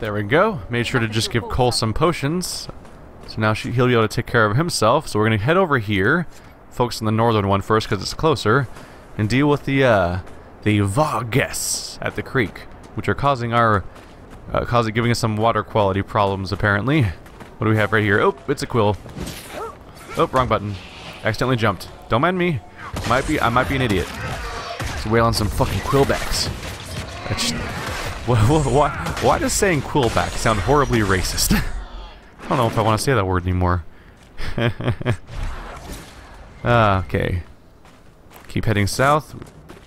There we go. Made sure to just give Cole some potions. So now he'll be able to take care of himself. So we're going to head over here, focus on the northern one first because it's closer, and deal with the Vargas at the creek, which are causing our giving us some water quality problems apparently. What do we have right here? Oh, it's a quill. Oh, wrong button. Accidentally jumped. Don't mind me. I might be an idiot. Let's wail on some fucking quillbacks. Why does saying quillback sound horribly racist? I don't know if I want to say that word anymore. Okay. Keep heading south.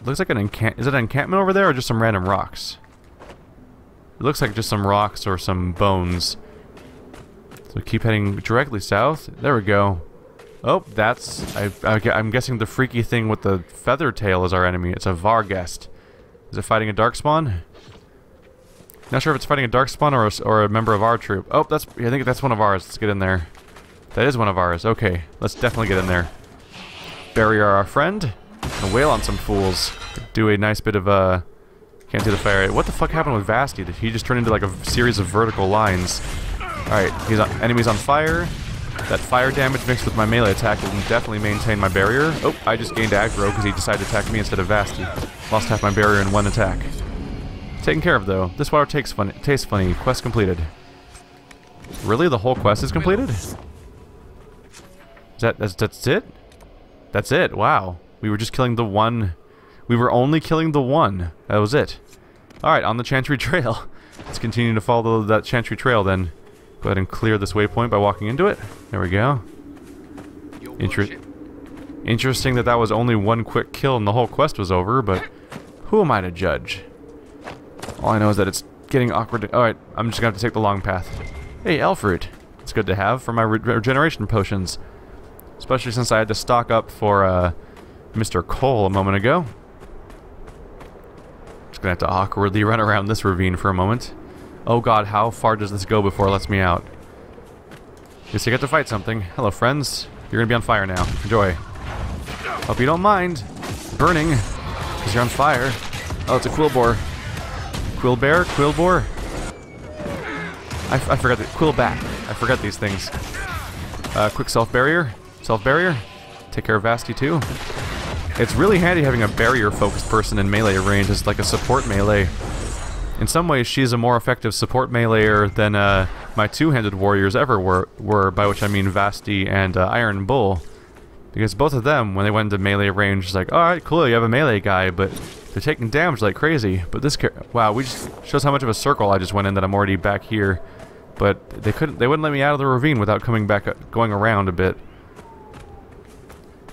Looks like an encampment. Is it an encampment over there or just some random rocks? It looks like just some rocks or some bones. So keep heading directly south. There we go. Oh, that's... I'm guessing the freaky thing with the feather tail is our enemy. It's a Varghest. Is it fighting a darkspawn? Not sure if it's fighting a darkspawn or a member of our troop. Oh, that's... I think that's one of ours. Let's get in there. That is one of ours. Okay. Let's definitely get in there. Bury our friend. And wail on some fools. Do a nice bit of can't do the fire. What the fuck happened with Vasty? Did he just turn into like a series of vertical lines? Alright, he's on, enemies on fire. That fire damage mixed with my melee attack will definitely maintain my barrier. Oh, I just gained aggro because he decided to attack me instead of Vasty. Lost half my barrier in one attack. Taken care of though. This water tastes funny. Quest completed. Really? The whole quest is completed? Is that that's it? That's it. Wow. We were just killing the one. We were only killing the one. That was it. Alright, on the Chantry Trail. Let's continue to follow that Chantry Trail then. Go ahead and clear this waypoint by walking into it. There we go. Interesting that was only one quick kill and the whole quest was over, but who am I to judge? All I know is that it's getting awkward. Alright, I'm just gonna have to take the long path. Hey, Elfruit. It's good to have for my regeneration potions. Especially since I had to stock up for, Mr. Cole a moment ago. Just gonna have to awkwardly run around this ravine for a moment. Oh god, how far does this go before it lets me out? Guess I get to fight something. Hello friends. You're gonna be on fire now. Enjoy. Hope you don't mind burning, because you're on fire. Oh, it's a quill boar. Quill bear? Quill boar? I forgot that. Quill back. I forgot these things. Quick self barrier. Self barrier. Take care of Vasty too. It's really handy having a barrier-focused person in melee range as like a support melee. In some ways, she's a more effective support meleeer than my two-handed warriors ever were, by which I mean Vasty and Iron Bull. Because both of them, when they went into melee range, it's like, alright, cool, you have a melee guy, but they're taking damage like crazy. But this wow, we just shows how much of a circle I just went in that I'm already back here. But they wouldn't let me out of the ravine without coming back, going around a bit.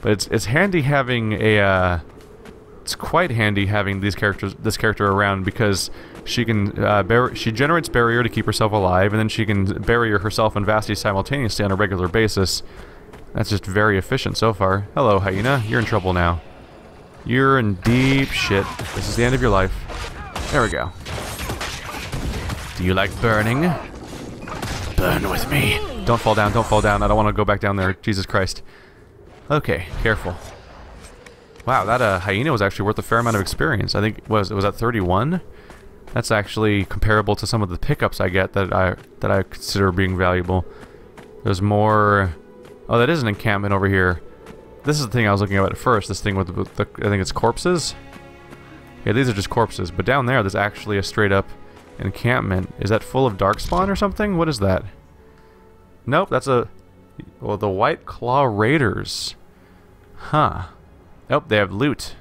But it's handy having a, it's quite handy having this character around because she can, she generates barrier to keep herself alive, and then she can barrier herself and Vasty simultaneously on a regular basis. That's just very efficient so far. Hello, Hyena. You're in trouble now. You're in deep shit. This is the end of your life. There we go. Do you like burning? Burn with me. Don't fall down. Don't fall down. I don't want to go back down there. Jesus Christ. Okay, careful. Wow, that hyena was actually worth a fair amount of experience. I think it was at 31. That's actually comparable to some of the pickups I get that I consider being valuable. There's more. Oh, that is an encampment over here. This is the thing I was looking at first. This thing with the I think it's corpses. Yeah, these are just corpses. But down there, there's actually a straight up encampment. Is that full of darkspawn or something? What is that? Nope, that's a. Well, the White Claw Raiders. Huh. Oh, they have loot.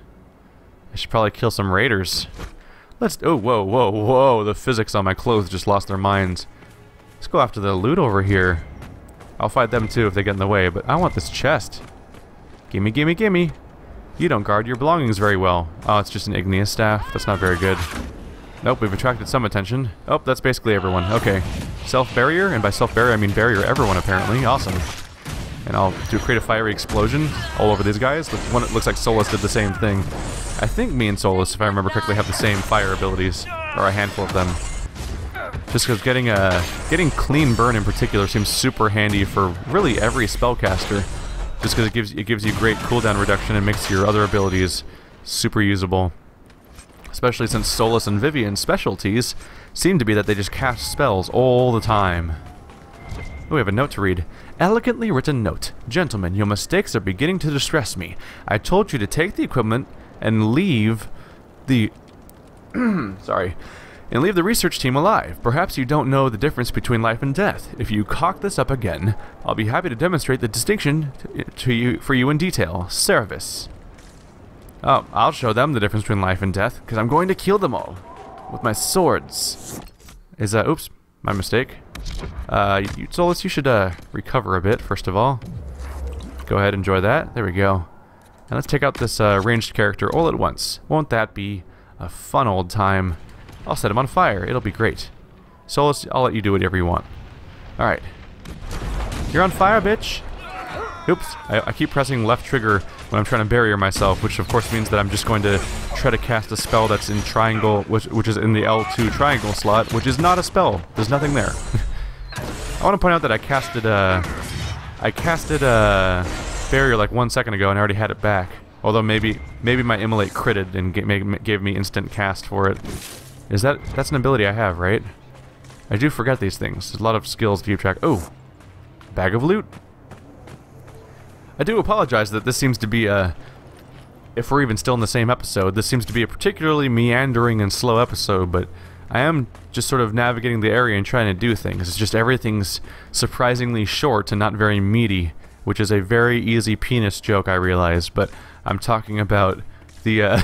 I should probably kill some raiders. Let's... Oh, whoa, whoa, whoa. The physics on my clothes just lost their minds. Let's go after the loot over here. I'll fight them too if they get in the way, but I want this chest. Gimme, gimme, gimme. You don't guard your belongings very well. Oh, it's just an igneous staff. That's not very good. Nope, we've attracted some attention. Oh, that's basically everyone. Okay. Self-barrier, and by self-barrier I mean barrier everyone apparently. Awesome. And I'll create a fiery explosion all over these guys. The one, it looks like Solas did the same thing. I think me and Solas, if I remember correctly, have the same fire abilities. Or a handful of them. Just because getting clean burn in particular seems super handy for really every spellcaster. Just because it gives you great cooldown reduction and makes your other abilities super usable. especially since Solas and Vivienne's specialties seem to be that they just cast spells all the time. Ooh, we have a note to read. Elegantly written note. Gentlemen, your mistakes are beginning to distress me. I told you to take the equipment and leave the... and leave the research team alive. Perhaps you don't know the difference between life and death. If you cock this up again, I'll be happy to demonstrate the distinction for you in detail. Service. Oh, I'll show them the difference between life and death, because I'm going to kill them all with my swords. Is that... oops, my mistake. Solas, you should recover a bit, first of all. Go ahead, enjoy that. There we go. And let's take out this ranged character all at once. Won't that be a fun old time? I'll set him on fire. It'll be great. Solas, I'll let you do whatever you want. Alright. You're on fire, bitch! Oops. I keep pressing left trigger when I'm trying to barrier myself, which of course means that I'm just going to try to cast a spell that's in triangle, which is in the L2 triangle slot, which is not a spell. There's nothing there. I want to point out that I casted a barrier like 1 second ago and I already had it back. Although maybe my immolate critted and gave me instant cast for it. Is that... that's an ability I have, right? I do forget these things. There's a lot of skills to keep track. Oh! Bag of loot! I do apologize that this seems to be a... if we're even still in the same episode, this seems to be a particularly meandering and slow episode, but I am just sort of navigating the area and trying to do things. It's just everything's surprisingly short and not very meaty, which is a very easy penis joke, I realize, but I'm talking about the... I'm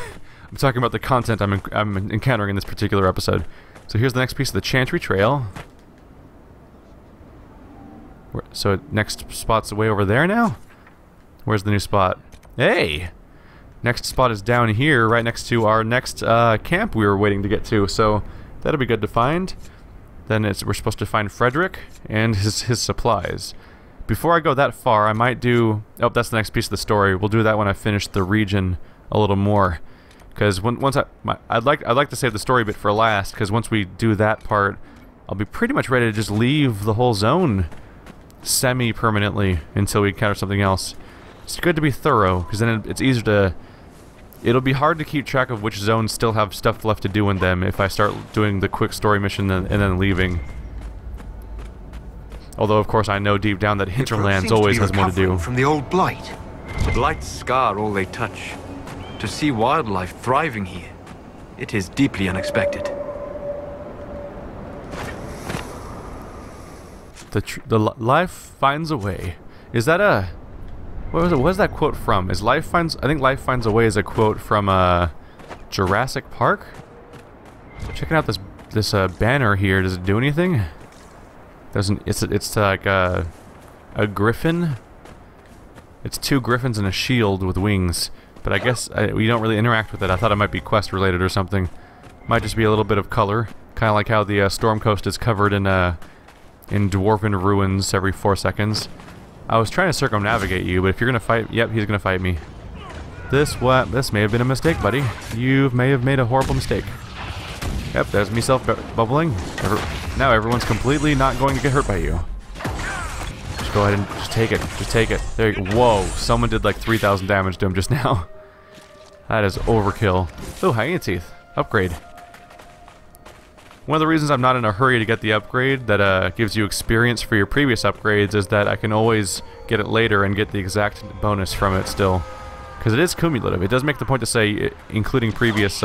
talking about the content I'm encountering in this particular episode. So here's the next piece of the Chantry Trail. So next spot's way over there now? Where's the new spot? Hey! Next spot is down here, right next to our next camp we were waiting to get to, so that'll be good to find. Then we're supposed to find Frédéric and his supplies. Before I go that far, I might do... oh, that's the next piece of the story. We'll do that when I finish the region a little more. Because once I'd like to save the story bit for last, because once we do that part, I'll be pretty much ready to just leave the whole zone semi-permanently until we encounter something else. It's good to be thorough, because then it's easier to... it'll be hard to keep track of which zones still have stuff left to do in them if I start doing the quick story mission and then leaving. Although, of course, I know deep down that Hinterlands always has more to do. From the old blight. Blights scar all they touch. To see wildlife thriving here, it is deeply unexpected. The life finds a way. Is that a... what was it? Where's that quote from? Is life finds... I think life finds a way is a quote from Jurassic Park. Checking out this banner here. Does it do anything? It's like a griffin. It's two griffins and a shield with wings. But I guess we don't really interact with it. I thought it might be quest-related or something. Might just be a little bit of color. Kind of like how the Storm Coast is covered in dwarven ruins every 4 seconds. I was trying to circumnavigate you, but if you're going to fight... yep, he's going to fight me. This may have been a mistake, buddy. You may have made a horrible mistake. Yep, there's me self-bubbling. Now everyone's completely not going to get hurt by you. Just go ahead and just take it. Just take it. There you go. Whoa, someone did like 3,000 damage to him just now. That is overkill. Oh, Hyena Teeth. Upgrade. One of the reasons I'm not in a hurry to get the upgrade that gives you experience for your previous upgrades is that I can always get it later and get the exact bonus from it still. Because it is cumulative. It does make the point to say including previous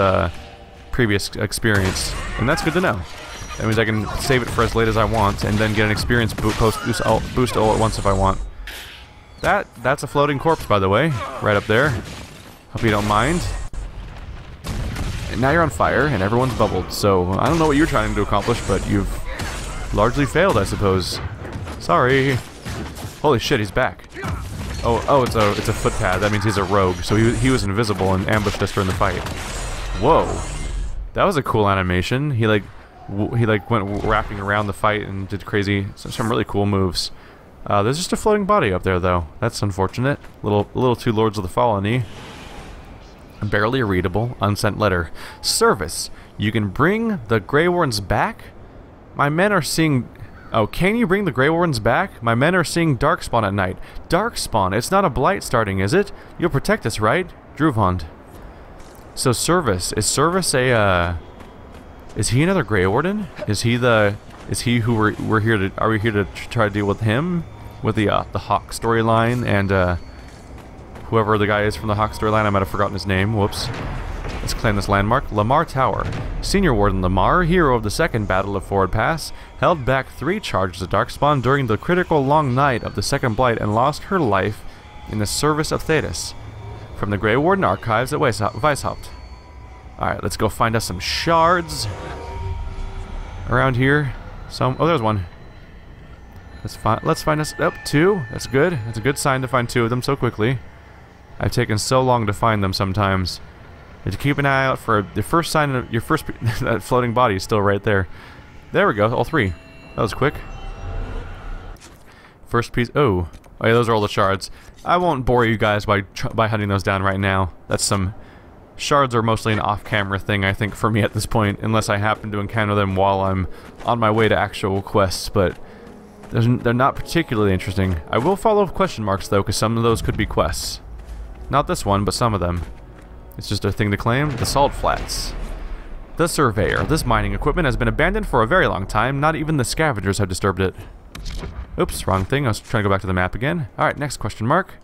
experience. And that's good to know. That means I can save it for as late as I want and then get an experience boost all at once if I want. That's a floating corpse, by the way. Right up there. Hope you don't mind. And now you're on fire and everyone's bubbled, so I don't know what you're trying to accomplish, but you've largely failed, I suppose. Sorry. Holy shit, he's back. Oh, it's a footpad. That means he's a rogue, so he was invisible and ambushed us during the fight. Whoa. That was a cool animation. He went wrapping around the fight and did some really cool moves. There's just a floating body up there, though. That's unfortunate. A little too Lords of the Fallen-y. Barely readable, unsent letter. Service. You can bring the Grey Wardens back? My men are seeing... oh, can you bring the Grey Wardens back? My men are seeing Darkspawn at night. Darkspawn? It's not a blight starting, is it? You'll protect us, right? Druvond. So Service, is Service a, is he another Grey Warden? Is he the, is he who we're here to, are we here to try to deal with him? With the Hawk storyline and, whoever the guy is from the Hawk storyline, I might have forgotten his name, whoops. Let's claim this landmark. Lamar Tower. Senior Warden Lamar, hero of the Second Battle of Forward Pass, held back 3 charges of Darkspawn during the critical long night of the Second Blight and lost her life in the service of Thedas. From the Grey Warden Archives at Weishaupt. Alright, let's go find us some shards around here. Some, oh, there's one. Let's find us, oh, 2. That's good. That's a good sign to find 2 of them so quickly. I've taken so long to find them sometimes. You have to keep an eye out for the first sign of your first, that floating body is still right there. There we go, all 3. That was quick. First piece, oh. Oh yeah, those are all the shards. I won't bore you guys by hunting those down right now. That's some... Shards are mostly an off-camera thing, I think, for me at this point, unless I happen to encounter them while I'm on my way to actual quests, but they're not particularly interesting. I will follow up question marks, though, because some of those could be quests. Not this one, but some of them. It's just a thing to claim. The Salt Flats. The Surveyor. This mining equipment has been abandoned for a very long time. Not even the scavengers have disturbed it. Oops, wrong thing. I was trying to go back to the map again. Alright, next question mark.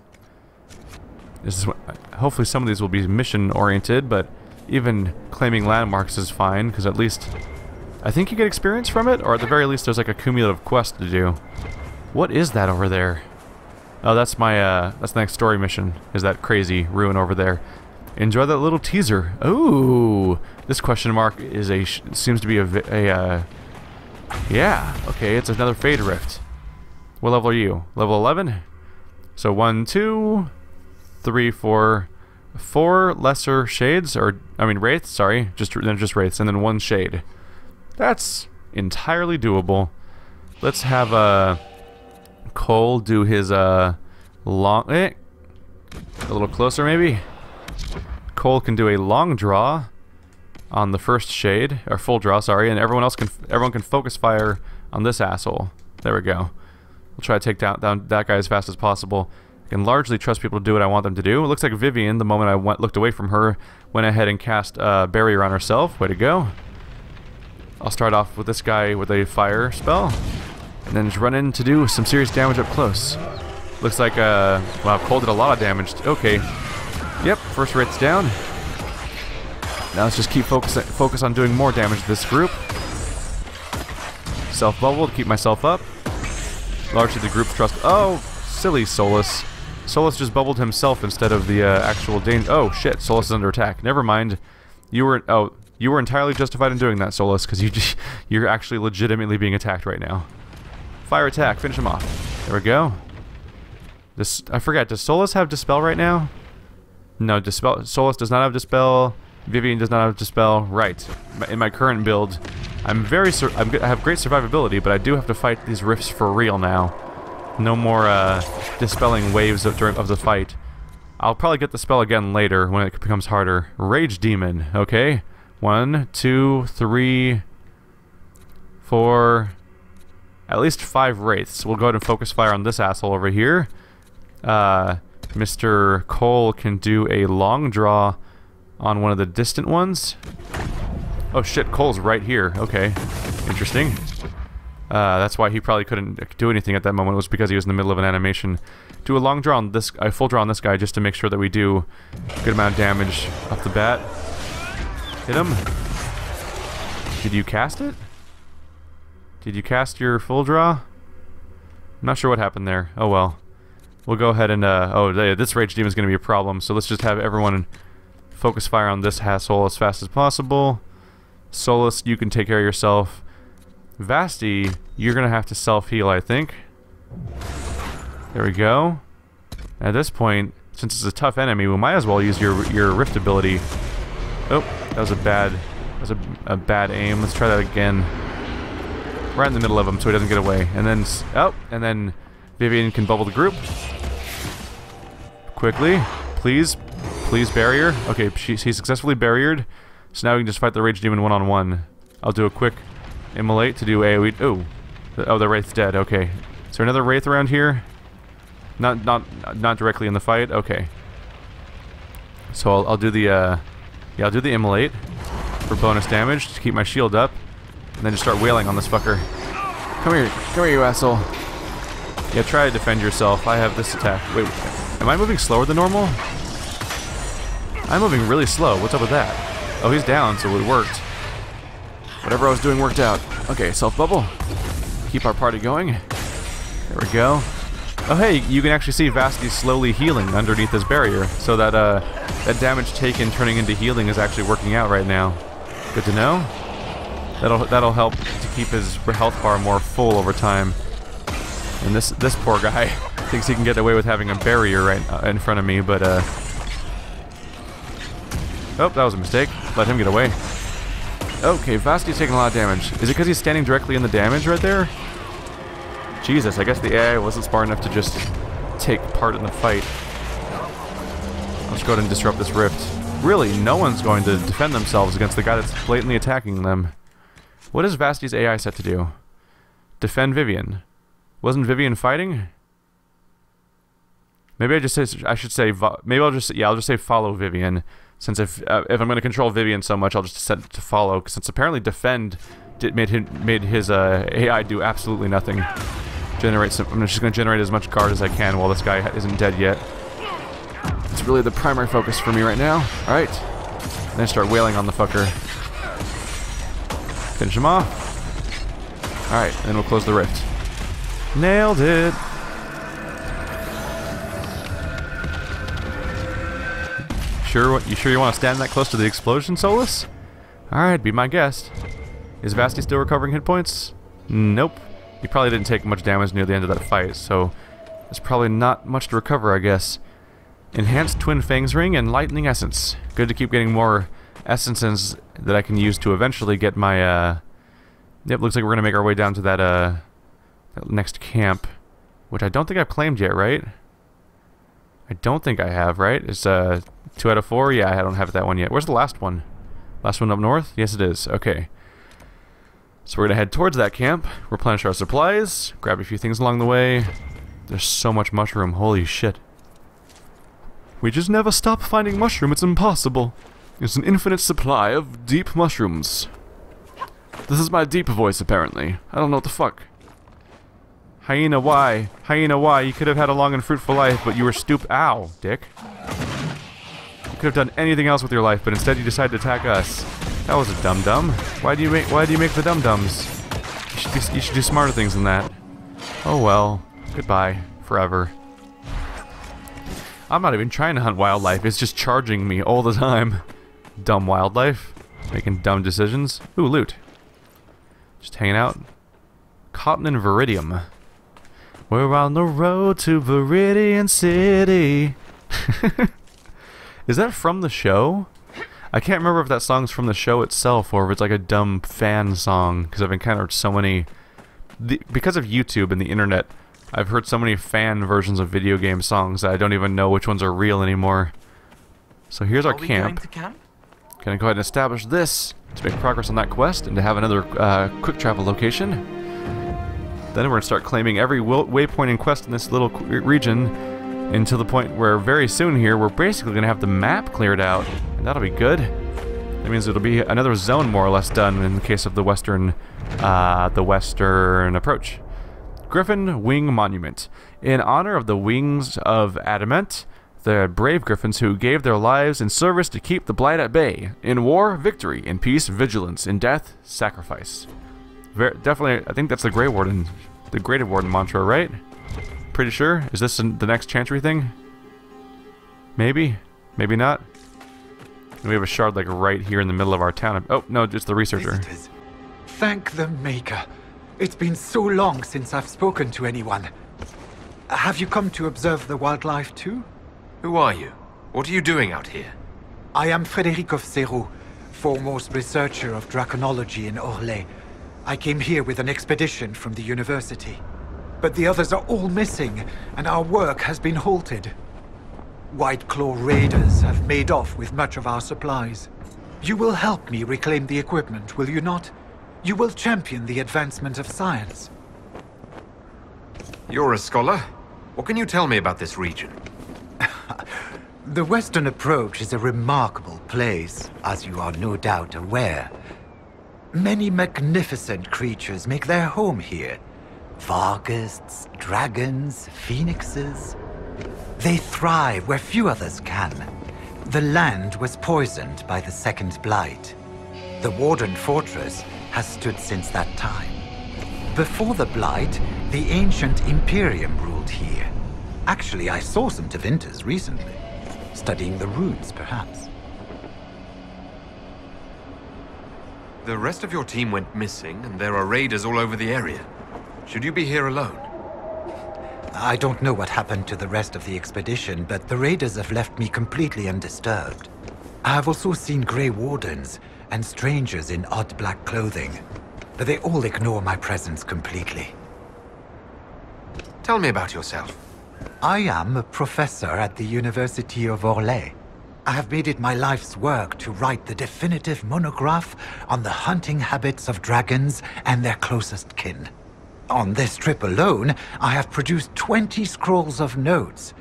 This is what, hopefully some of these will be mission-oriented, but even claiming landmarks is fine, because at least... I think you get experience from it, or at the very least there's like a cumulative quest to do. What is that over there? Oh, that's my, that's the next story mission, is that crazy ruin over there. Enjoy that little teaser. Ooh! This question mark is a... seems to be yeah, okay, it's another Fade Rift. What level are you? Level 11? So 1, 2, 3, 4 lesser shades, or I mean wraiths, sorry, just wraiths, and then 1 shade. That's entirely doable. Let's have Cole do his long a little closer maybe. Cole can do a long draw on the first shade, or full draw, sorry, and everyone can focus fire on this asshole. There we go. We'll try to take down that guy as fast as possible. I can largely trust people to do what I want them to do. It looks like Vivienne, the moment I looked away from her, went ahead and cast a barrier on herself. Way to go. I'll start off with this guy with a fire spell, and then just run in to do some serious damage up close. Looks like, wow, Cole did a lot of damage. Okay. Yep, first rate's down. Now let's just keep focus on doing more damage to this group. Self-bubble to keep myself up. Largely the group's trust. Oh, silly Solas. Solas just bubbled himself instead of the actual danger. Oh shit, Solas is under attack. Never mind. You were entirely justified in doing that, Solas, because you're actually legitimately being attacked right now. Fire attack, finish him off. There we go. This, I forgot. Does Solas have dispel right now? No, dispel. Solas does not have dispel. Vivienne does not have dispel. Right. In my current build. I have great survivability, but I do have to fight these rifts for real now. No more dispelling waves of the fight. I'll probably get the spell again later when it becomes harder. Rage Demon, okay? 1, 2, 3, 4... At least 5 wraiths. We'll go ahead and focus fire on this asshole over here. Mr. Cole can do a long draw on one of the distant ones. Oh shit, Cole's right here. Okay, interesting. That's why he probably couldn't do anything at that moment, was because he was in the middle of an animation. Do a long draw on this, a full draw on this guy just to make sure that we do a good amount of damage off the bat. Hit him. Did you cast it? Did you cast your full draw? I'm not sure what happened there. Oh well. We'll go ahead and, oh, this Rage Demon is going to be a problem, so let's just have everyone focus fire on this asshole as fast as possible. Solas, you can take care of yourself. Vasty, you're gonna have to self-heal, I think. There we go. At this point, since it's a tough enemy, we might as well use your rift ability. Oh, that was a bad aim. Let's try that again. Right in the middle of him, so he doesn't get away. And then and then Vivienne can bubble the group quickly. Please barrier. Okay, he successfully barriered. So now we can just fight the Rage Demon one-on-one. I'll do a quick immolate to do AoE. Ooh. Oh, the Wraith's dead. Okay. Is there another Wraith around here? Not directly in the fight? Okay. So I'll do the Yeah, I'll do the immolate for bonus damage to keep my shield up, and then just start wailing on this fucker. Come here, you asshole. Yeah, try to defend yourself. I have this attack. Wait, am I moving slower than normal? I'm moving really slow. What's up with that? Oh, he's down, so it worked. Whatever I was doing worked out. Okay, self bubble. Keep our party going. There we go. Oh, hey, you can actually see Vasty slowly healing underneath this barrier, so that that damage taken turning into healing is actually working out right now. Good to know. That'll help to keep his health bar more full over time. And this poor guy thinks he can get away with having a barrier right in front of me, but oh, that was a mistake. Let him get away. Okay, Vasty's taking a lot of damage. Is it because he's standing directly in the damage right there? Jesus, I guess the AI wasn't smart enough to just take part in the fight. Let's go ahead and disrupt this rift. Really, no one's going to defend themselves against the guy that's blatantly attacking them. What is Vasty's AI set to do? Defend Vivienne. Wasn't Vivienne fighting? Maybe I'll just say follow Vivienne. Since if I'm going to control Vivienne so much, I'll just set it to follow. Since apparently defend made his AI do absolutely nothing. I'm just going to generate as much guard as I can while this guy isn't dead yet. It's really the primary focus for me right now. All right, and then start wailing on the fucker. Finish him off. All right, and then we'll close the rift. Nailed it. You sure you want to stand that close to the explosion, Solas? Alright, be my guest. Is Vasty still recovering hit points? Nope. He probably didn't take much damage near the end of that fight, so there's probably not much to recover, I guess. Enhanced Twin Fangs Ring and Lightning Essence. Good to keep getting more essences that I can use to eventually get my, Yep, looks like we're going to make our way down to that, that next camp, which I don't think I've claimed yet, right? I don't think I have, right? It's, 2 out of 4? Yeah, I don't have that one yet. Where's the last one? Last one up north? Yes, it is. Okay. So we're going to head towards that camp, replenish our supplies, grab a few things along the way. There's so much mushroom. Holy shit. We just never stop finding mushroom. It's impossible. It's an infinite supply of deep mushrooms. This is my deep voice, apparently. I don't know what the fuck. Hyena, why? Hyena, why? You could have had a long and fruitful life, but you were stupid. Ow, dick. You could have done anything else with your life, but instead you decided to attack us. That was a dum-dum. Why do you make the dum-dums? You should do smarter things than that. Oh well. Goodbye. Forever. I'm not even trying to hunt wildlife. It's just charging me all the time. Dumb wildlife. Making dumb decisions. Ooh, loot. Just hanging out. Cotton and Viridium. We're on the road to Viridian City. Is that from the show? I can't remember if that song's from the show itself or if it's like a dumb fan song, because I've encountered so many... because of YouTube and the internet, I've heard so many fan versions of video game songs that I don't even know which ones are real anymore. So here's our camp. Gonna go ahead and establish this to make progress on that quest and to have another quick travel location. Then we're going to start claiming every waypoint and quest in this little region until the point where very soon here we're basically going to have the map cleared out, and that'll be good. That means it'll be another zone more or less done in the case of the Western Approach. Griffin Wing Monument. In honor of the wings of adamant, the brave griffins who gave their lives in service to keep the blight at bay. In war, victory. In peace, vigilance. In death, sacrifice. Definitely, I think that's the Grey Warden, the Grey Warden mantra, right? Pretty sure. Is this the next Chantry thing? Maybe, maybe not. And we have a shard like right here in the middle of our town. Oh no, just the researcher. Visitors. Thank the Maker. It's been so long since I've spoken to anyone. Have you come to observe the wildlife too? Who are you? What are you doing out here? I am Frédéric of Cerro, foremost researcher of draconology in Orlais. I came here with an expedition from the university, but the others are all missing, and our work has been halted. White Claw raiders have made off with much of our supplies. You will help me reclaim the equipment, will you not? You will champion the advancement of science. You're a scholar. What can you tell me about this region? The Western Approach is a remarkable place, as you are no doubt aware. Many magnificent creatures make their home here. Varghists, dragons, phoenixes. They thrive where few others can. The land was poisoned by the Second Blight. The Warden Fortress has stood since that time. Before the Blight, the ancient Imperium ruled here. Actually, I saw some Tevinters recently, studying the runes, perhaps. The rest of your team went missing, and there are raiders all over the area. Should you be here alone? I don't know what happened to the rest of the expedition, but the raiders have left me completely undisturbed. I have also seen Grey Wardens and strangers in odd black clothing, but they all ignore my presence completely. Tell me about yourself. I am a professor at the University of Orlais. I have made it my life's work to write the definitive monograph on the hunting habits of dragons and their closest kin. On this trip alone, I have produced 20 scrolls of notes,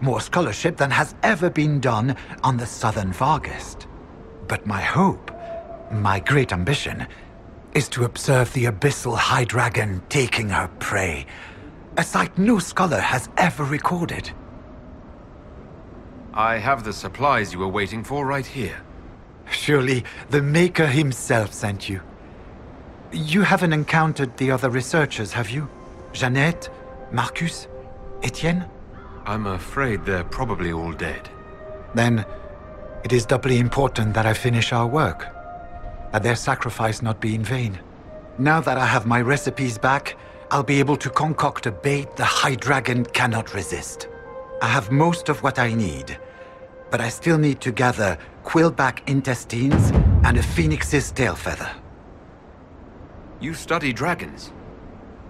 more scholarship than has ever been done on the Southern Varghist. But my hope, my great ambition, is to observe the Abyssal High Dragon taking her prey, a sight no scholar has ever recorded. I have the supplies you were waiting for right here. Surely the Maker himself sent you. You haven't encountered the other researchers, have you? Jeannette, Marcus, Etienne? I'm afraid they're probably all dead. Then it is doubly important that I finish our work, that their sacrifice not be in vain. Now that I have my recipes back, I'll be able to concoct a bait the High Dragon cannot resist. I have most of what I need, but I still need to gather quillback intestines and a phoenix's tail feather. You study dragons.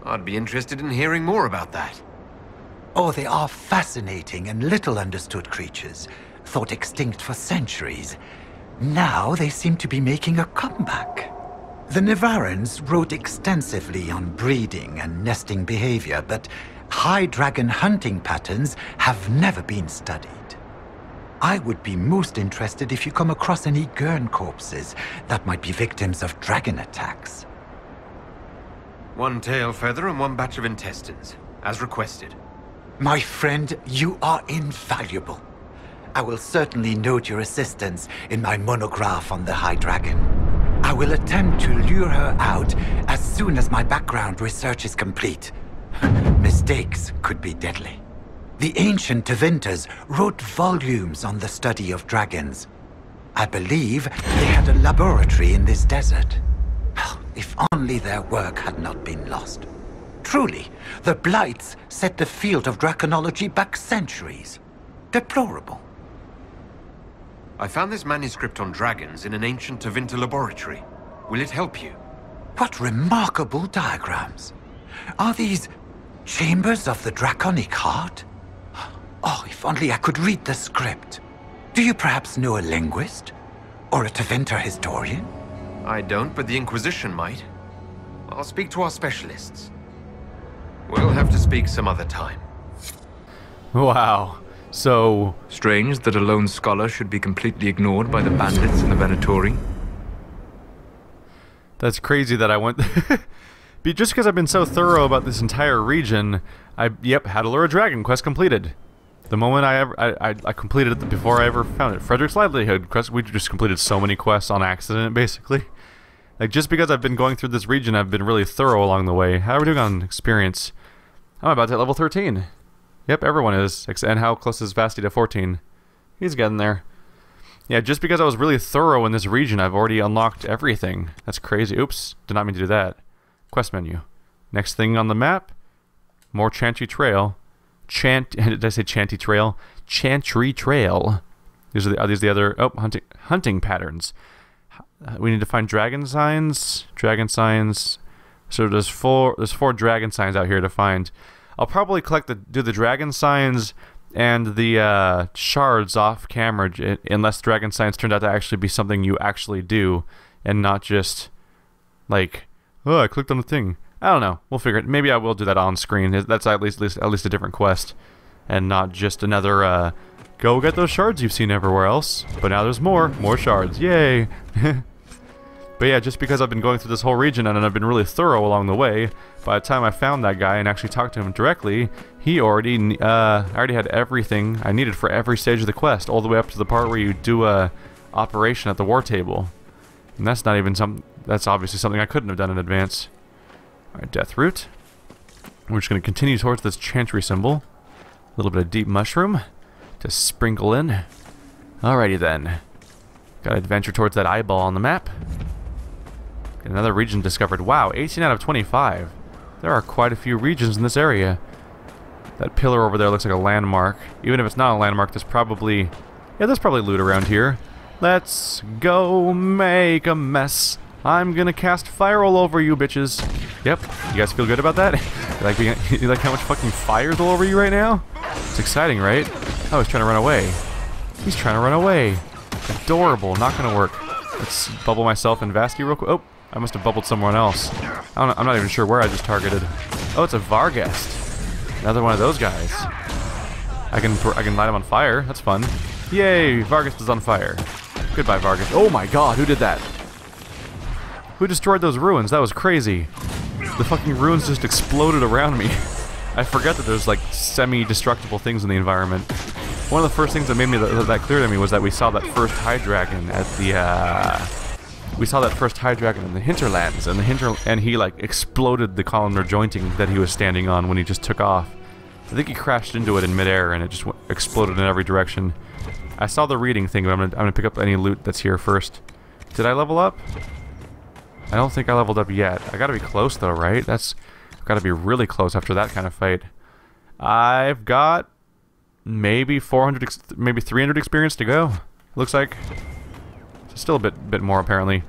I'd be interested in hearing more about that. Oh, they are fascinating and little understood creatures, thought extinct for centuries. Now they seem to be making a comeback. The Nevarans wrote extensively on breeding and nesting behavior, but high dragon hunting patterns have never been studied. I would be most interested if you come across any Gurn corpses that might be victims of dragon attacks. One tail feather and one batch of intestines, as requested. My friend, you are invaluable. I will certainly note your assistance in my monograph on the High Dragon. I will attempt to lure her out as soon as my background research is complete. Mistakes could be deadly. The ancient Tevinters wrote volumes on the study of dragons. I believe they had a laboratory in this desert. If only their work had not been lost. Truly, the Blights set the field of draconology back centuries. Deplorable. I found this manuscript on dragons in an ancient Tevinter laboratory. Will it help you? What remarkable diagrams! Are these chambers of the draconic heart? Oh, if only I could read the script. Do you perhaps know a linguist? Or a Tevinter historian? I don't, but the Inquisition might. I'll speak to our specialists. We'll have to speak some other time. Wow. So strange that a lone scholar should be completely ignored by the bandits in the Venatori. That's crazy that I went... But just because I've been so thorough about this entire region, had to lure a dragon, quest completed. The moment I completed it before I ever found it. Frederick's livelihood quest, we just completed so many quests on accident, basically. Like, just because I've been going through this region, I've been really thorough along the way. How are we doing on experience? I'm about to hit level 13. Yep, everyone is. And how close is Vasty to 14? He's getting there. Yeah, just because I was really thorough in this region, I've already unlocked everything. That's crazy. Oops, did not mean to do that. Quest menu. Next thing on the map, more Chantry Trail. Did I say Chantry Trail? Chantry Trail. Are these the other... Oh, hunting patterns. We need to find dragon signs. Dragon signs. So there's four dragon signs out here to find. I'll probably do the dragon signs and the shards off camera, unless dragon signs turned out to actually be something you actually do, and not just like, oh, I clicked on the thing. I don't know. We'll figure it. Maybe I will do that on screen. That's at least a different quest. and not just another, go get those shards you've seen everywhere else. But now there's more shards, yay! But yeah, just because I've been going through this whole region and I've been really thorough along the way, by the time I found that guy and actually talked to him directly, he already, I already had everything I needed for every stage of the quest, all the way up to the part where you do a operation at the war table. And that's not even something, that's obviously something I couldn't have done in advance. Alright, Death Root. We're just going to continue towards this Chantry symbol. A little bit of Deep Mushroom to sprinkle in. Alrighty then. Gotta adventure towards that eyeball on the map. Another region discovered. Wow, 18 out of 25. There are quite a few regions in this area. That pillar over there looks like a landmark. Even if it's not a landmark, there's probably... yeah, there's probably loot around here. Let's go make a mess. I'm gonna cast fire all over you bitches. Yep, you guys feel good about that? You like how much fucking fire's all over you right now? It's exciting, right? Oh, he's trying to run away. He's trying to run away. Adorable, not gonna work. Let's bubble myself and Vasty real quick. Oh. I must have bubbled someone else. I'm not even sure where I just targeted. Oh, it's a Varghest. Another one of those guys. I can light him on fire. That's fun. Yay! Varghest is on fire. Goodbye, Varghest. Oh my God! Who did that? Who destroyed those ruins? That was crazy. The fucking ruins just exploded around me. I forgot that there's like semi-destructible things in the environment. One of the first things that made me that clear to me was that we saw that first High Dragon at the. We saw that first High Dragon in the Hinterlands, and he like exploded the columnar jointing that he was standing on when he just took off. I think he crashed into it in midair, and it just exploded in every direction. I saw the reading thing, but I'm gonna pick up any loot that's here first. Did I level up? I don't think I leveled up yet. I gotta be close though, right? That's gotta be really close after that kind of fight. I've got maybe 400, maybe 300 experience to go. Looks like. Still a bit more, apparently.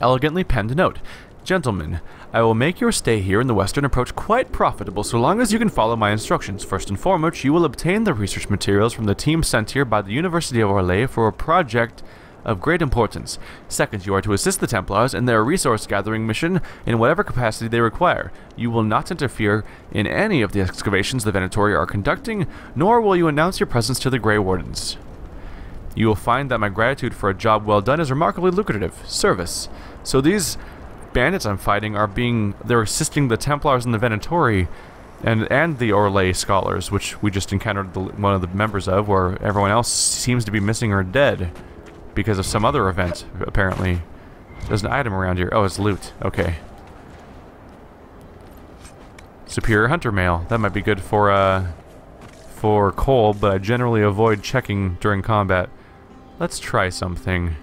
Elegantly penned note. Gentlemen, I will make your stay here in the Western Approach quite profitable so long as you can follow my instructions. First and foremost, you will obtain the research materials from the team sent here by the University of Orlais for a project of great importance. Second, you are to assist the Templars in their resource-gathering mission in whatever capacity they require. You will not interfere in any of the excavations the Venatori are conducting, nor will you announce your presence to the Grey Wardens. You will find that my gratitude for a job well done is remarkably lucrative. Service. So these bandits I'm fighting are they're assisting the Templars and the Venatori and the Orlais scholars, which we just encountered one of the members of, where everyone else seems to be missing or dead because of some other event, apparently. There's an item around here. Oh, it's loot. Okay. Superior Hunter Mail. That might be good for Cole, but I generally avoid checking during combat. Let's try something.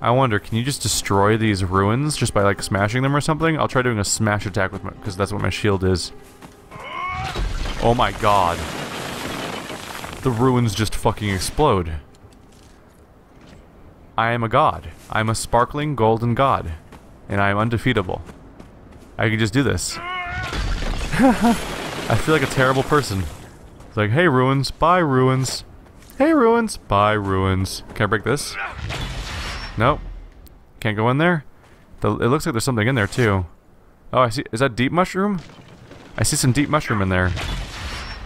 I wonder, can you just destroy these ruins just by like smashing them or something? I'll try doing a smash attack with my, because that's what my shield is. Oh my God. The ruins just fucking explode. I am a god. I'm a sparkling golden god. And I am undefeatable. I can just do this. I feel like a terrible person. It's like, hey ruins, bye ruins. Hey ruins, bye ruins. Can I break this? Nope. Can't go in there? It looks like there's something in there too. Oh, I see. Is that Deep Mushroom? I see some Deep Mushroom in there.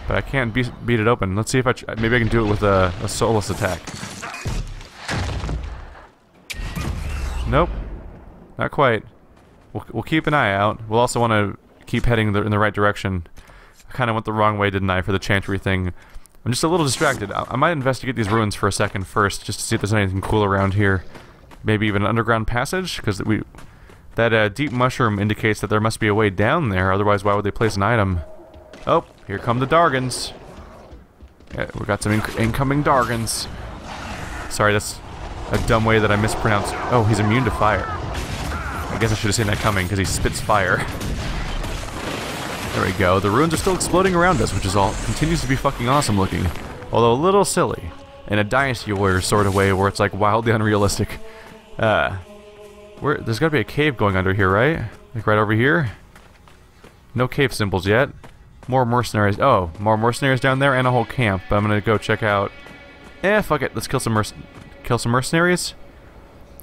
But I can't beat it open. Let's see if maybe I can do it with a Solas attack. Nope. Not quite. We'll keep an eye out. We'll also want to keep heading in the right direction. I kind of went the wrong way, didn't I, for the Chantry thing. I'm just a little distracted. I might investigate these ruins for a second first, just to see if there's anything cool around here. Maybe even an underground passage? Because that Deep Mushroom indicates that there must be a way down there, otherwise why would they place an item? Oh, here come the Dargans. Yeah, we got some incoming Dargans. Sorry, that's a dumb way that I mispronounced. Oh, he's immune to fire. I guess I should have seen that coming, because he spits fire. There we go. The ruins are still exploding around us, which is all continues to be fucking awesome looking, although a little silly in a Dynasty Warrior sort of way, where it's like wildly unrealistic. There's got to be a cave going under here, right? Like right over here. No cave symbols yet. More mercenaries. Oh, more mercenaries down there and a whole camp. But I'm gonna go check out. Fuck it. Let's kill some mercenaries.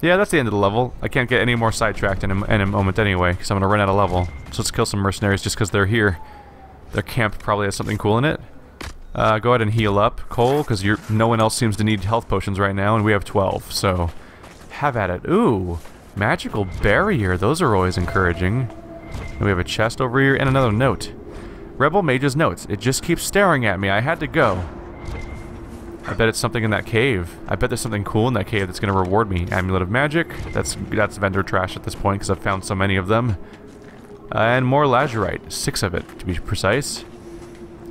Yeah, that's the end of the level. I can't get any more sidetracked in a moment anyway, because I'm going to run out of level. So let's kill some mercenaries just because they're here. Their camp probably has something cool in it. Go ahead and heal up, Cole, because no one else seems to need health potions right now, and we have 12, so have at it. Ooh, magical barrier. Those are always encouraging. And we have a chest over here and another note. Rebel Mage's notes. It just keeps staring at me. I had to go. I bet it's something in that cave. I bet there's something cool in that cave that's going to reward me. Amulet of Magic. That's vendor trash at this point because I've found so many of them. And more lazurite. 6 of it, to be precise.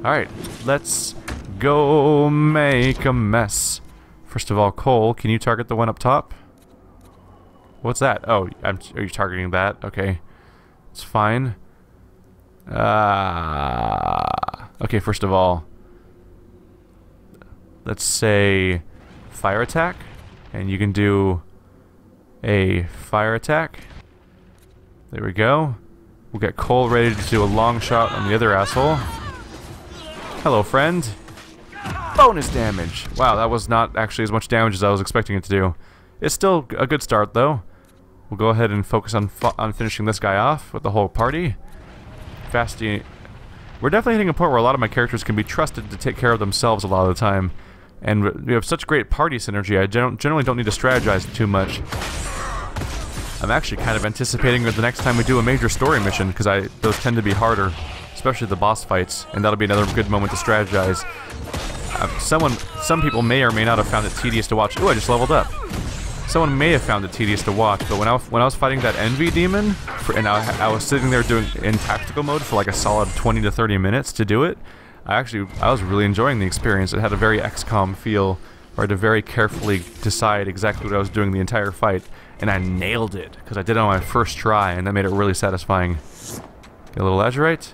Alright, let's go make a mess. First of all, Cole, can you target the one up top? What's that? Oh, are you targeting that? Okay. It's fine. Okay, first of all, let's say fire attack, and you can do a fire attack. There we go. We'll get Cole ready to do a long shot on the other asshole. Hello, friend. Bonus damage! Wow, that was not actually as much damage as I was expecting it to do. It's still a good start, though. We'll go ahead and focus on finishing this guy off with the whole party. Vasty. We're definitely hitting a point where a lot of my characters can be trusted to take care of themselves a lot of the time. And we have such great party synergy, I generally don't need to strategize too much. I'm actually kind of anticipating that the next time we do a major story mission, because those tend to be harder, especially the boss fights, and that'll be another good moment to strategize. Some people may or may not have found it tedious to watch. Ooh, I just leveled up. Someone may have found it tedious to watch, but when I was fighting that Envy Demon, and I was sitting there in tactical mode for like a solid 20 to 30 minutes to do it, I was really enjoying the experience. It had a very XCOM feel, where I had to very carefully decide exactly what I was doing the entire fight, and I nailed it, because I did it on my first try, and that made it really satisfying. Get a little lazurite.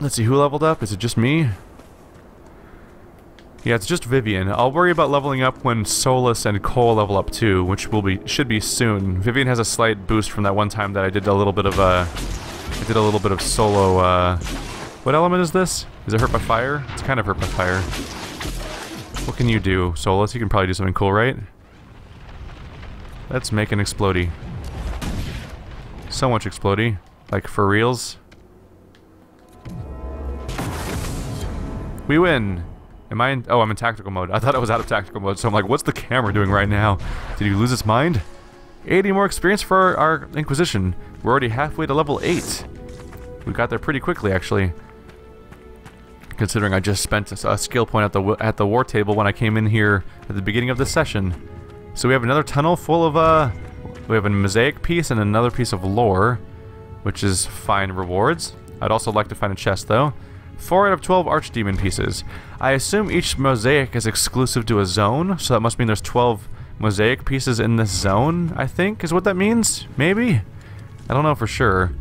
Let's see who leveled up. Is it just me? Yeah, it's just Vivienne. I'll worry about leveling up when Solas and Cole level up too, which should be soon. Vivienne has a slight boost from that one time that I did a little bit of solo. What element is this? Is it hurt by fire? It's kind of hurt by fire. What can you do, Solas? You can probably do something cool, right? Let's make an explodey. So much explodey, like for reals. We win. Am I in? Oh, I'm in tactical mode. I thought I was out of tactical mode, so I'm like, what's the camera doing right now? Did he lose his mind? 80 more experience for our Inquisition. We're already halfway to level 8. We got there pretty quickly, actually. Considering I just spent a skill point at the war table when I came in here at the beginning of this session. So we have another tunnel full of, we have a mosaic piece and another piece of lore, which is fine rewards. I'd also like to find a chest, though. 4 out of 12 Archdemon pieces. I assume each mosaic is exclusive to a zone, so that must mean there's 12 mosaic pieces in this zone, I think, is what that means? Maybe? I don't know for sure.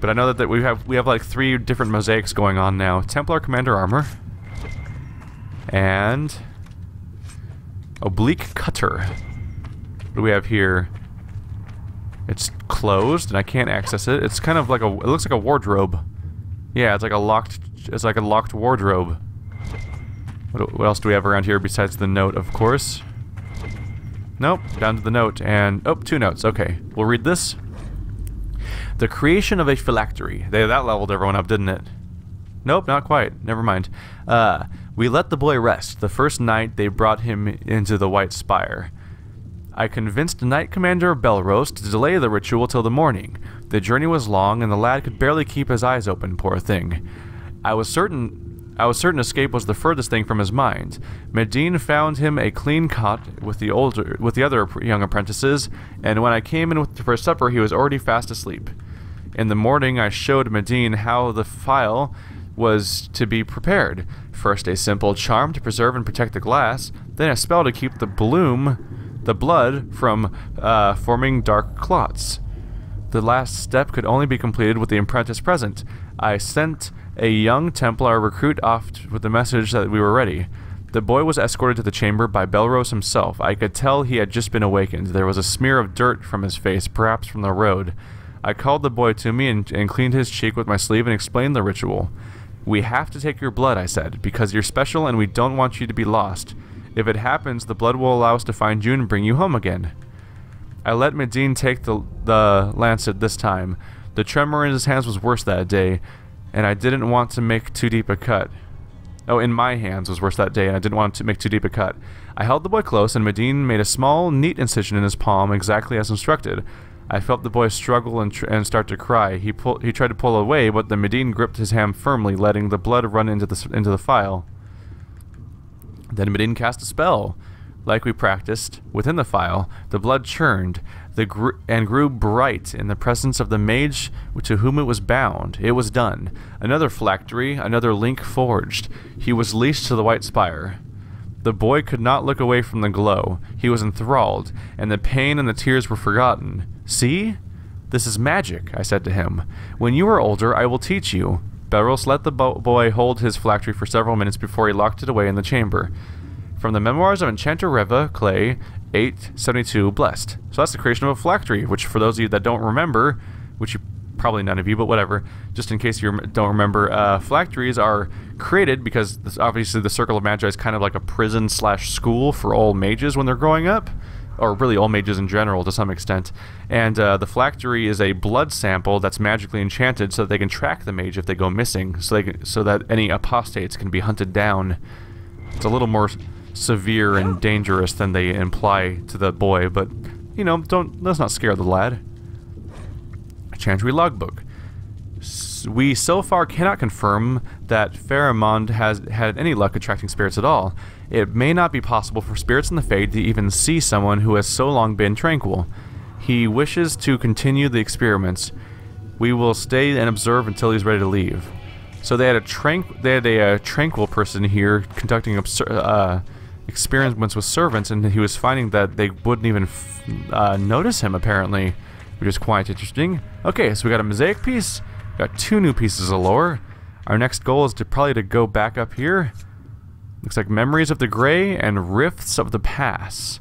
But I know that we have like 3 different mosaics going on now. Templar Commander Armor. And Oblique Cutter. What do we have here? It's closed, and I can't access it. It's kind of like it looks like a wardrobe. Yeah, it's like a locked wardrobe. What else do we have around here besides the note, of course? Nope, down to the note, and oh, 2 notes, okay. We'll read this. The creation of a phylactery. That leveled everyone up, didn't it? Nope, not quite, never mind. We let the boy rest. The first night they brought him into the White Spire. I convinced Knight Commander Belrose to delay the ritual till the morning. The journey was long, and the lad could barely keep his eyes open, poor thing. I was certain escape was the furthest thing from his mind. Medine found him a clean cot with the other young apprentices, and when I came in for supper, he was already fast asleep. In the morning, I showed Medine how the phial was to be prepared. First, a simple charm to preserve and protect the glass, then a spell to keep the blood from forming dark clots. The last step could only be completed with the apprentice present. I sent a young Templar recruit off with the message that we were ready. The boy was escorted to the chamber by Belrose himself. I could tell he had just been awakened. There was a smear of dirt from his face, perhaps from the road. I called the boy to me and cleaned his cheek with my sleeve and explained the ritual. "We have to take your blood," I said, "because you're special and we don't want you to be lost. If it happens, the blood will allow us to find you and bring you home again." I let Medine take the lancet this time. The tremor in his hands was worse that day. and I didn't want to make too deep a cut. Oh, in my hands was worse that day, and I didn't want to make too deep a cut. I held the boy close, and Medine made a small, neat incision in his palm, exactly as instructed. I felt the boy struggle and start to cry. He tried to pull away, but the Medine gripped his hand firmly, letting the blood run into the file. Then Medine cast a spell. Like we practiced, within the file, the blood churned and grew bright in the presence of the mage to whom it was bound. It was done. Another phylactery, another link forged. He was leashed to the White Spire. The boy could not look away from the glow. He was enthralled, and the pain and the tears were forgotten. See? This is magic, I said to him. When you are older, I will teach you. Belrose let the boy hold his phylactery for several minutes before he locked it away in the chamber. From the Memoirs of Enchanter Reva Clay, 872 Blessed. So that's the creation of a phylactery, which for those of you that don't remember, which you, probably none of you, but whatever, just in case you don't remember, phylacteries are created because this, obviously the Circle of Magi is kind of like a prison / school for all mages when they're growing up, or really all mages in general to some extent, and the phylactery is a blood sample that's magically enchanted so that they can track the mage if they go missing, so that any apostates can be hunted down. It's a little more severe and dangerous than they imply to the boy, but you know, let's not scare the lad. Chantry logbook. We so far cannot confirm that Pharamond has had any luck attracting spirits at all. It may not be possible for spirits in the Fade to even see someone who has so long been tranquil. He wishes to continue the experiments. We will stay and observe until he's ready to leave. So they had a tranquil person here conducting experiments with servants, and he was finding that they wouldn't even notice him, apparently, which is quite interesting. Okay, so we got a mosaic piece, got 2 new pieces of lore. Our next goal is probably to go back up here. Looks like Memories of the Grey and Rifts of the Past.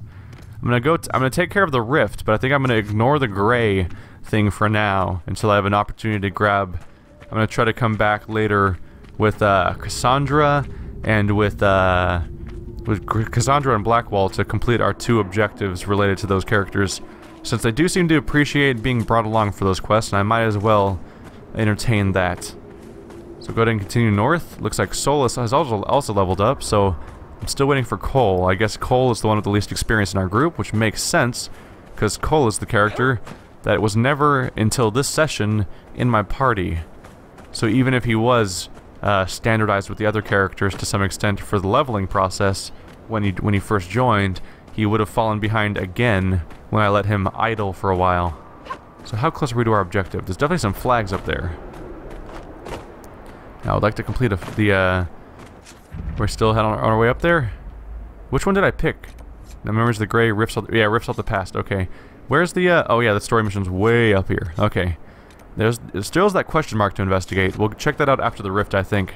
I'm gonna take care of the rift, but I think I'm gonna ignore the Grey thing for now until I have an opportunity to grab. I'm gonna try to come back later with Cassandra and with Cassandra and Blackwall to complete our 2 objectives related to those characters, since they do seem to appreciate being brought along for those quests, and I might as well entertain that. So go ahead and continue north. Looks like Solas has also leveled up, so I'm still waiting for Cole. I guess Cole is the one with the least experience in our group, which makes sense, because Cole is the character that was never, until this session, in my party. So even if he was standardized with the other characters to some extent for the leveling process when he first joined, he would have fallen behind again when I let him idle for a while. So how close are we to our objective? There's definitely some flags up there. Now I would like to complete we're still on our way up there? Which one did I pick? Now Memories of the Grey, Rifts of the Past, okay. Where's the, oh yeah, the story mission's way up here, okay. There still is that question mark to investigate. We'll check that out after the rift, I think.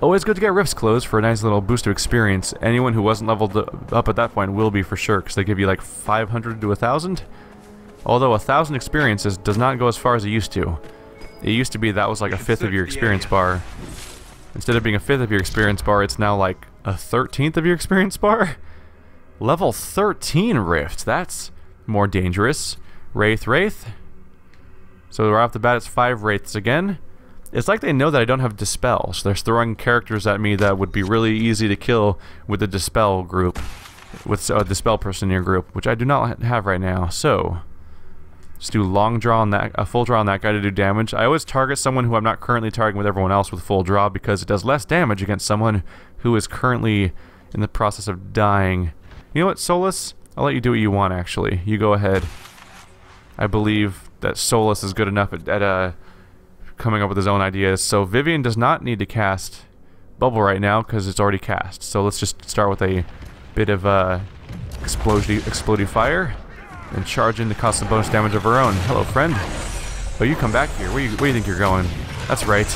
Always good to get rifts closed for a nice little boost of experience. Anyone who wasn't leveled up at that point will be for sure, because they give you like 500 to 1,000. Although 1,000 experiences does not go as far as it used to. It used to be that was like a 5th of your experience bar. Instead of being a 5th of your experience bar, it's now like a 13th of your experience bar? Level 13 rift, that's more dangerous. Wraith. So right off the bat it's 5 wraiths again. It's like they know that I don't have Dispel, so they're throwing characters at me that would be really easy to kill with a Dispel group, with a Dispel person in your group, which I do not have right now, so just do long draw on that, a full draw on that guy to do damage. I always target someone who I'm not currently targeting with everyone else with full draw because it does less damage against someone who is currently in the process of dying. You know what, Solas? I'll let you do what you want, actually. You go ahead. I believe that Solas is good enough at coming up with his own ideas. So Vivienne does not need to cast Bubble right now because it's already cast. So let's just start with a bit of exploding fire and charge in to cause some bonus damage of her own. Hello, friend. But you come back here. Where do you think you're going? That's right.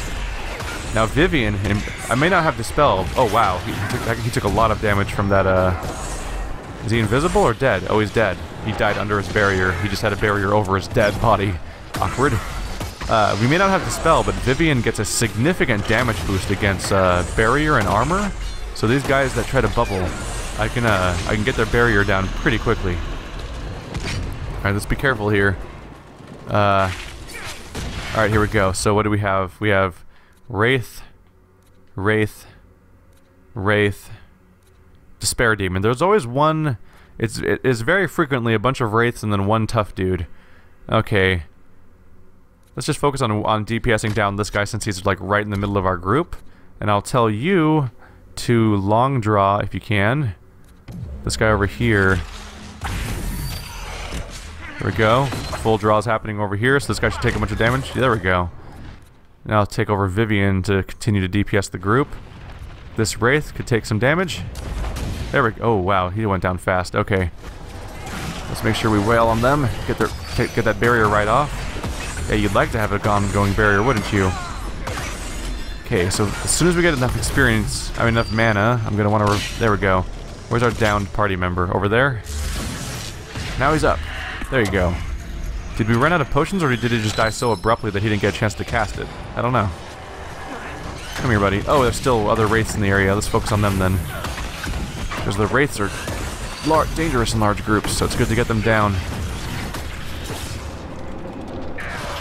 Now Vivienne, and I may not have Dispel. Oh wow, he took a lot of damage from that. Is he invisible or dead? Oh, he's dead. He died under his barrier. He just had a barrier over his dead body. Awkward. We may not have the spell, but Vivienne gets a significant damage boost against barrier and armor. So these guys that try to bubble, I can get their barrier down pretty quickly. All right, let's be careful here. All right, here we go. So what do we have? We have Wraith, Wraith, Wraith, Despair Demon. There's always one. It's very frequently a bunch of Wraiths and then one tough dude. Okay. Let's just focus on DPSing down this guy since he's like right in the middle of our group. And I'll tell you to long draw if you can. This guy over here. There we go. Full draw is happening over here, so this guy should take a bunch of damage. Yeah, there we go. Now I'll take over Vivienne to continue to DPS the group. This Wraith could take some damage. There we go. Oh wow, he went down fast. Okay. Let's make sure we wail on them. Get that barrier right off. Yeah, you'd like to have an ongoing barrier, wouldn't you? Okay, so as soon as we get enough experience, I mean enough mana, I'm gonna want to. There we go. Where's our downed party member? Over there. Now he's up. There you go. Did we run out of potions, or did he just die so abruptly that he didn't get a chance to cast it? I don't know. Come here, buddy. Oh, there's still other Wraiths in the area. Let's focus on them then. Because the Wraiths are large, dangerous in large groups, so it's good to get them down.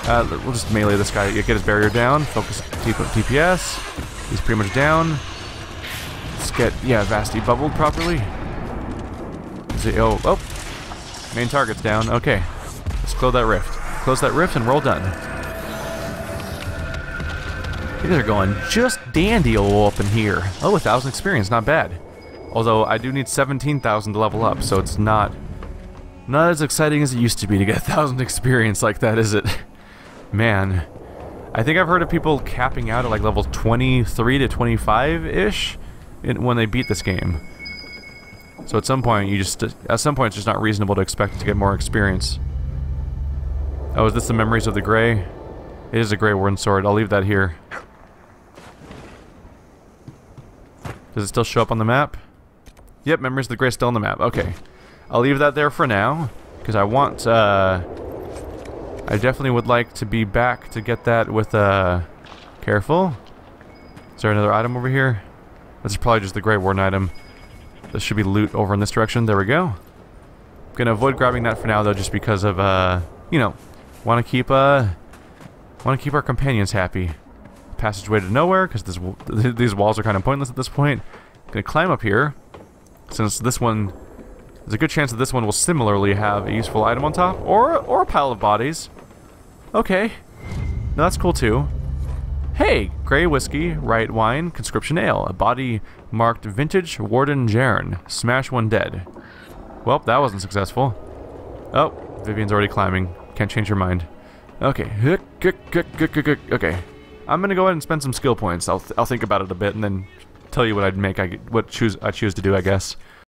We'll just melee this guy. Get his barrier down. Focus DPS. He's pretty much down. Let's get, yeah, Vasty bubbled properly. Is it, oh, oh. Main target's down. Okay. Let's close that rift. Close that rift and roll done. These are going just dandy up in here. Oh, 1,000 experience. Not bad. Although, I do need 17,000 to level up, so it's not as exciting as it used to be to get 1,000 experience like that, is it? Man. I think I've heard of people capping out at like level 23 to 25-ish when they beat this game. So at some point, it's just not reasonable to expect to get more experience. Oh, is this the Memories of the Grey? It is a Grey Warden sword. I'll leave that here. Does it still show up on the map? Yep, Memories of the Grey still on the map. Okay, I'll leave that there for now because I want. I definitely would like to be back to get that with. Careful. Is there another item over here? This is probably just the Grey Warden item. There should be loot over in this direction. There we go. I'm gonna avoid grabbing that for now though, just because of you know, want to keep our companions happy. Passageway to nowhere, because these walls are kind of pointless at this point. I'm gonna climb up here, since this one, there's a good chance that this one will similarly have a useful item on top, or a pile of bodies. Okay, now that's cool too. Hey! Grey Whiskey, Right Wine, Conscription Ale. A body marked Vintage Warden Jaren. Smash one dead. Well, that wasn't successful. Oh, Vivienne's already climbing. Can't change her mind. Okay. Okay. I'm gonna go ahead and spend some skill points. I'll think about it a bit and then tell you what I choose to do, I guess.